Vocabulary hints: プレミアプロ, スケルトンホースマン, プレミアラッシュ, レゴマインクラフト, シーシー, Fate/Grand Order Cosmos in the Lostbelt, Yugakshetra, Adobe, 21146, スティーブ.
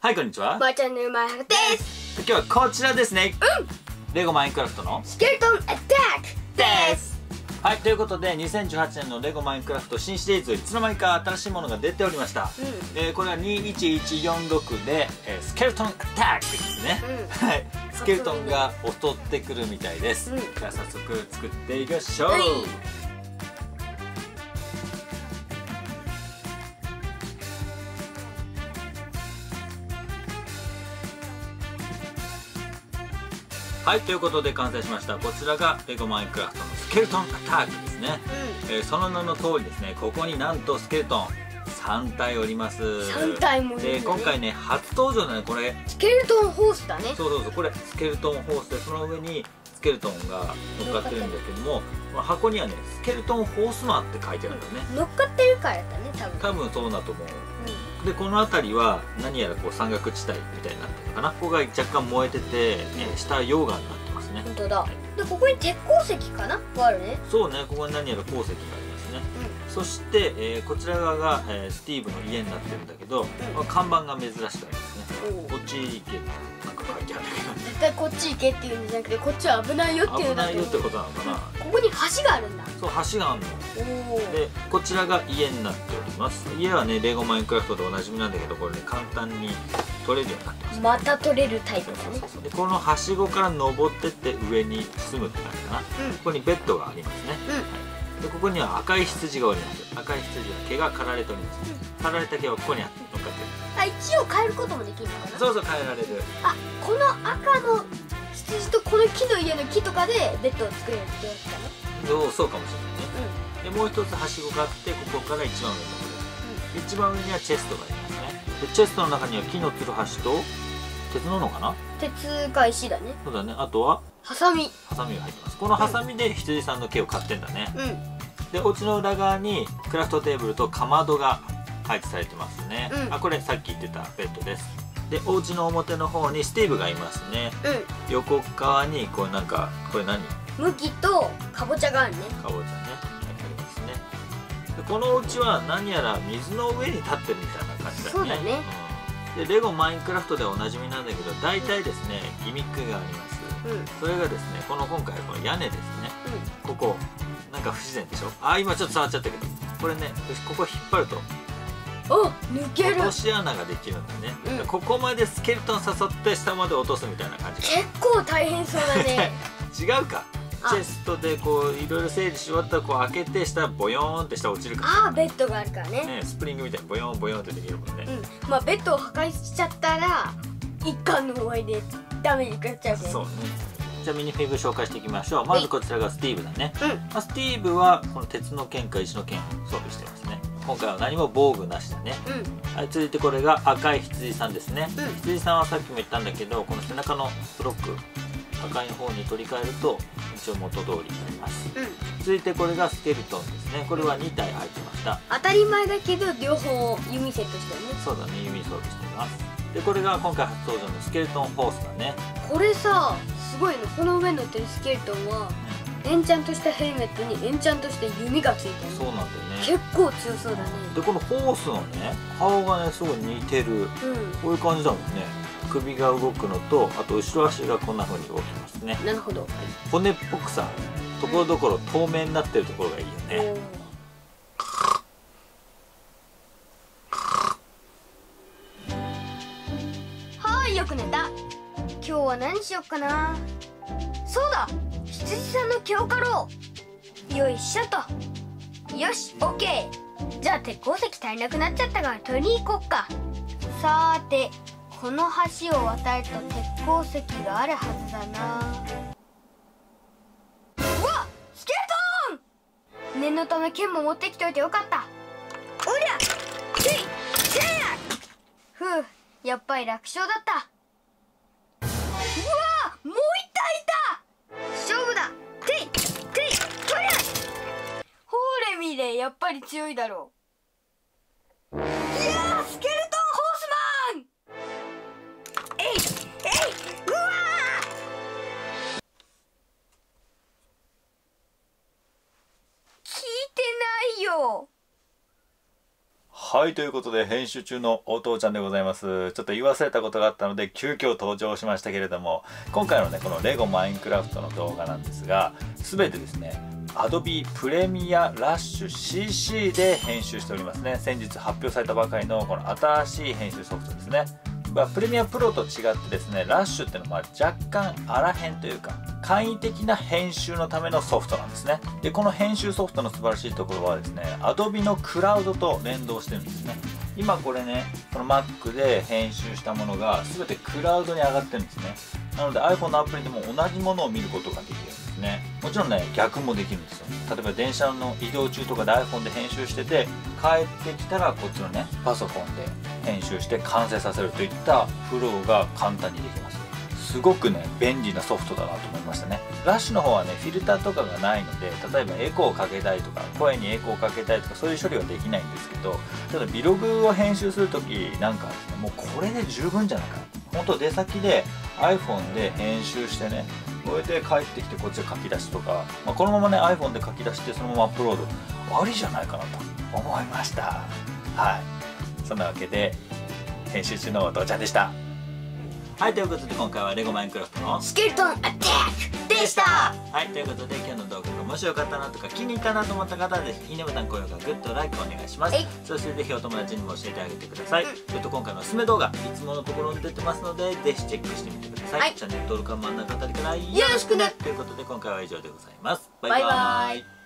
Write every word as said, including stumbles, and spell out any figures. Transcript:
はい、こんにちは。まーちゃんのうまいです。今日はこちらですね。うん。レゴマインクラフトのスケルトンアタックです。はい、ということでにせんじゅうはちねんのレゴマインクラフト新シリーズ、いつの間にか新しいものが出ておりました。うん、えー、これはにいちいちよんろくで、えー、スケルトンアタックですね。うん、はい。スケルトンが襲ってくるみたいです。うん、じゃあ早速作っていきましょう。はい、はい、ということで完成しました。こちらがレゴマインクラフトのスケルトンアタックですね、うん、えー、その名の通りですね、ここになんとスケルトンさんたいおります。さんたいもいるね。で、今回ね、初登場だね、これスケルトンホースだね。そうそうそう、これスケルトンホースで、その上にスケルトンが乗っかってるんだけども、まあ、箱にはね、スケルトンホースマンって書いてあるんだよね。乗っかってるからだね、多分多分そうだと思う、うん、で、この辺りは何やらこう山岳地帯みたいになってるのかな。ここが若干燃えてて、うん、下は溶岩になってますね。本当だ、はい、で、ここに鉄鉱石かながあるね。そうね、ここに何やら鉱石がありますね、うん、そして、えー、こちら側が、えー、スティーブの家になってるんだけど、うん、まあ、看板が珍しくありますね。こっち行け、なんか書いてあるけど、絶対こっち行けっていうんじゃなくて、こっちは危ないよっていう、危ないよってことなのかな。ここに橋があるんだ。そう、橋があるので、こちらが家になっております。家はね、レゴマインクラフトでおなじみなんだけど、これね、簡単に取れるようになってます。また取れるタイプですね。で、このはしごから登ってって上に進むって感じかな、うん、ここにベッドがありますね、うん、で、ここには赤い羊がおります。赤い羊は毛が刈られております、うん、刈られた毛はここに乗っかってる。あ、一応変えることもできるのかな。そうそう、変えられる。あ、この赤の羊とこの木の家の木とかでベッドを作れるってやつかな。そう、そうかもしれないね、うん、で、もう一つはしごがあって、ここから一番上に登る、うん、一番上にはチェストがありますね。で、チェストの中には木のつるはしと鉄なのかな。鉄か石だね。そうだね。あとはハサミ、ハサミが入ってます。このハサミで羊さんの毛を刈ってんだね、うん、で、お家の裏側にクラフトテーブルとかまどが配置されてますね、うん、あ、これさっき言ってたベッドです。で、お家の表の方にスティーブがいますね、うん、横側にこう、なんか、これ何、麦とかぼちゃがあるね。かぼちゃね、ありますね。で、このお家は何やら水の上に立ってるみたいな感じだね。そうだね、うん、で、レゴマインクラフトではおなじみなんだけど、大体ですね、ギミックがあります、うん、それがですね、この今回この屋根ですね、うん、ここ、なんか不自然でしょ。あ、今ちょっと触っちゃったけど、これね、ここ引っ張るとお、抜ける落とし穴ができるんだね、うん、ここまでスケルトン誘って下まで落とすみたいな感じ。結構大変そうだね違うか、チェストでこういろいろ整理し終わったらこう開けて下ボヨーンって下落ちるから。ああ、ベッドがあるから ね, ねスプリングみたいにボヨーンボヨーンってできるもんね、うん、まあ、ベッドを破壊しちゃったら一貫の思いでダメージ食らっちゃうけど、そうね。じゃあミニフィグ紹介していきましょう。まずこちらがスティーブだね、うん、まあ、スティーブはこの鉄の剣か石の剣を装備してますね。今回は何も防具なしだね、うん、はい、続いてこれが赤い羊さんですね、うん、羊さんはさっきも言ったんだけど、この背中のストローク赤い方に取り替えると一応元通りになります、うん、続いてこれがスケルトンですね。これはにたい入ってました。当たり前だけど両方弓セットしてるね。そうだね、弓装備してます。で、これが今回初登場のスケルトンホースだね。これさ、すごいね、この上に乗ってるスケルトンは、うん、エンチャントしたヘルメットにエンチャントした弓がついてる。そうなんだよね、結構強そうだね。で、このホースのね、顔がね、すごい似てる、うん、こういう感じだもんね。首が動くのと、あと後ろ足がこんな風に動きますね。なるほど、はい、骨っぽくさ、ところどころ透明になってるところがいいよね、うん、はい、よく寝た。今日は何しよっかな。そうだ、羊さんの毛を刈ろう。よいしょと。よし、オッケー。じゃあ鉄鉱石足りなくなっちゃったから取りに行こっか。さーて、この橋を渡ると鉄鉱石があるはずだな。うわっ、スケルトン！念のため剣も持ってきておいてよかった。おりゃ、せいせいや。ふう、やっぱり楽勝だった。うわー、もう一体いた。勝負だ。ていてい、とりゃ。ホーレミでやっぱり強いだろう。いやー、スケルトンホースマン。えいえい、うわー。聞いてないよ。ははい、ということで、編集中のお父ちゃんでございます。ちょっと言い忘れたことがあったので、急遽登場しましたけれども、今回のね、このレゴマインクラフトの動画なんですが、全てですね、Adobe プレミアラッシュ シーシー で編集しておりますね。先日発表されたばかりのこの新しい編集ソフトですね。プレミアプロと違ってですね、ラッシュっていうのは若干荒編というか、簡易的な編集のためのソフトなんですね。で、この編集ソフトの素晴らしいところはですね、Adobe のクラウドと連動してるんですね。今これね、この Mac で編集したものが全てクラウドに上がってるんですね。なので iPhone のアプリでも同じものを見ることができるんですね。もちろんね、逆もできるんですよ。例えば電車の移動中とかで iPhone で編集してて、帰ってきたらこっちのね、パソコンで編集して完成させるといったフローが簡単にできます。すごくね、便利なソフトだなと思いましたね。ラッシュの方はね、フィルターとかがないので、例えばエコーをかけたいとか、声にエコーをかけたいとか、そういう処理はできないんですけど、ただビログを編集するときなんかですね、もうこれで十分じゃないかな。本当出先で iPhone で編集してね、これで帰ってきてこっちで書き出しとか、まあ、このままね iPhone で書き出してそのままアップロードありじゃないかなと思いました。はい、そんなわけで編集中のお父ちゃんでした。はい、ということで今回はレゴマインクラフトのスケルトンアタックでした。はい、ということで今日の動画が面白かったなとか気に入ったなと思った方はぜひいいねボタン、高評価、グッド、ライクお願いします。そしてぜひお友達にも教えてあげてください。ちょっと今回のおすすめ動画いつものところに出てますので、ぜひチェックしてみてください、はい、チャンネル登録は真ん中あたりからよろしくね。ということで今回は以上でございます。バイバーイ。バイバーイ。